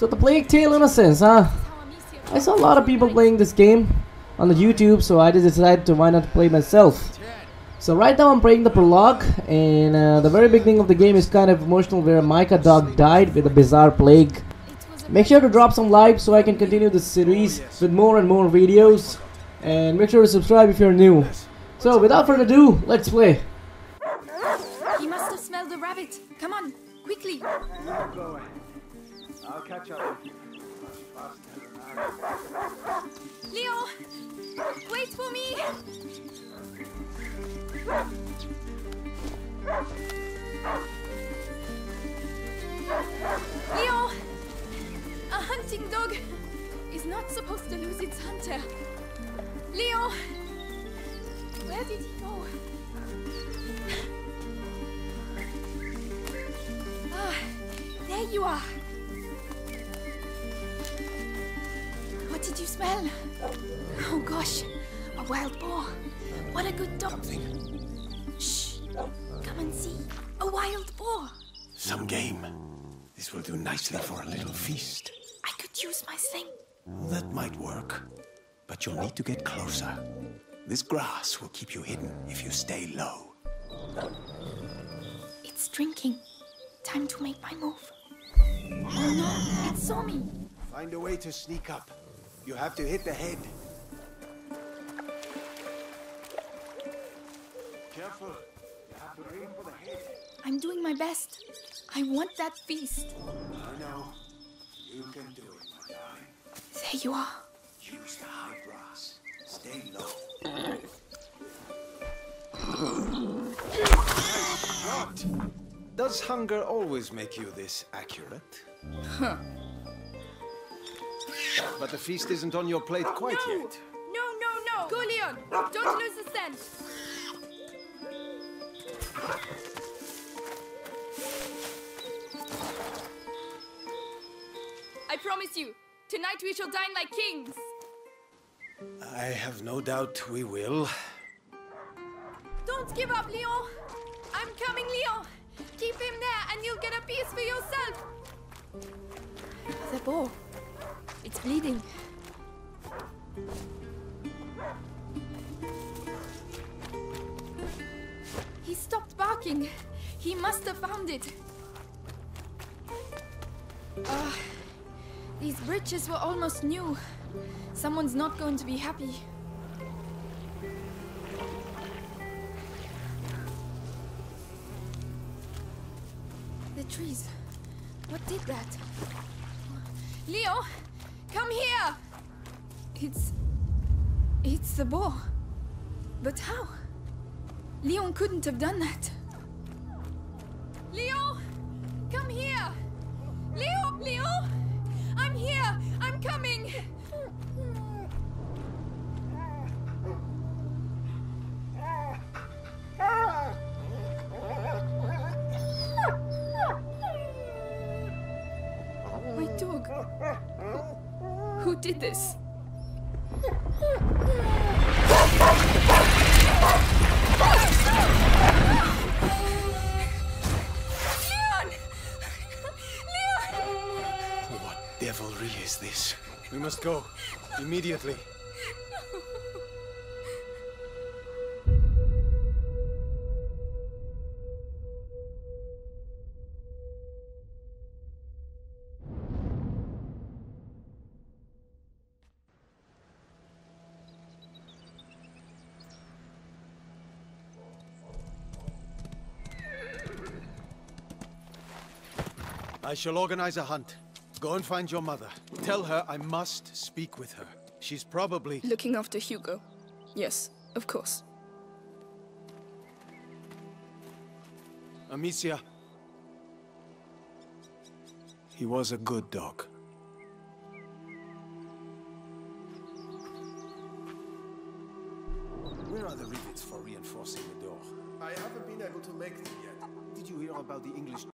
So The Plague Tale Innocence, huh? I saw a lot of people playing this game on the YouTube, so I just decided to why not play myself. So right now I'm playing the prologue, and the very beginning of the game is kind of emotional, where Micah dog died with a bizarre plague. Make sure to drop some likes so I can continue this series with more and more videos, and make sure to subscribe if you're new. So without further ado, let's play. He must have smelled the rabbit. Come on, quickly. No, go away. I'll catch up with you. Leo, wait for me. Leo, a hunting dog is not supposed to lose its hunter. Leo, where did he go? Ah, there you are. What did you smell? Oh gosh, a wild boar. What a good dog. Shh, come and see. A wild boar. Some game. This will do nicely for a little feast. I could use my sling. That might work, but you'll need to get closer. This grass will keep you hidden if you stay low. It's drinking. Time to make my move. Oh no, it saw me. Find a way to sneak up. You have to hit the head. Careful. You have to aim for the head. I'm doing my best. I want that feast. I know. You can do it, my darling. There you are. Use the high grass. Stay low. What? Does hunger always make you this accurate? Huh. But the feast isn't on your plate quite yet. No, no, no! Go, Leon! Don't lose the scent! I promise you, tonight we shall dine like kings! I have no doubt we will. Don't give up, Leon! I'm coming, Leon! Keep him there and you'll get a piece for yourself! The bow. It's bleeding. He stopped barking. He must have found it. These bridges were almost new. Someone's not going to be happy. The trees. What did that? Leo! Come here! It's the boar. But how? Leon couldn't have done that. Leo! Come here! Leo! Leo! I'm here! I'm coming! My dog. Who did this? Leon! Leon! What devilry is this? We must go. Immediately. I shall organize a hunt. Go and find your mother. Tell her I must speak with her. She's probably... looking after Hugo. Yes, of course. Amicia. He was a good dog. Where are the rivets for reinforcing the door? I haven't been able to make them yet. Did you hear about the English